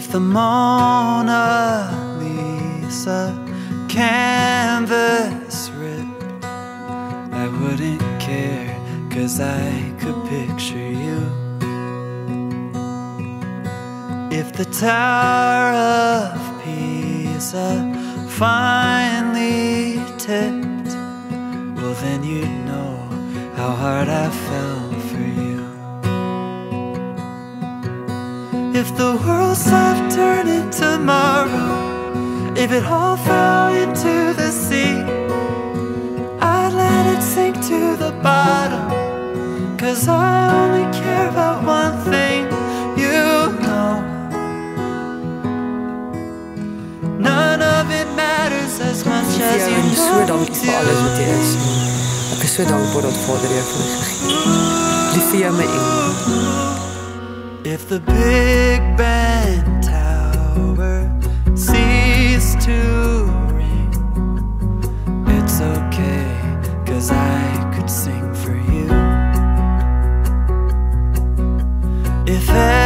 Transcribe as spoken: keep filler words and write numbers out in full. If the Mona Lisa canvas ripped, I wouldn't care, 'cause I could picture you. If the Tower of Pisa finally tipped, well then you'd know how hard I fell for you. If the world's left turning tomorrow, if it all fell into the sea, I'd let it sink to the bottom, 'cause I only care about one thing, you know. None of it matters as much as you know. Ik ben zo dankbaar voor alles wat er is. Ik ben zo dankbaar dat Vader je voor ons geeft. Lief jij me in. If the Big Ben Tower ceased to ring, it's okay, 'cause I could sing for you. If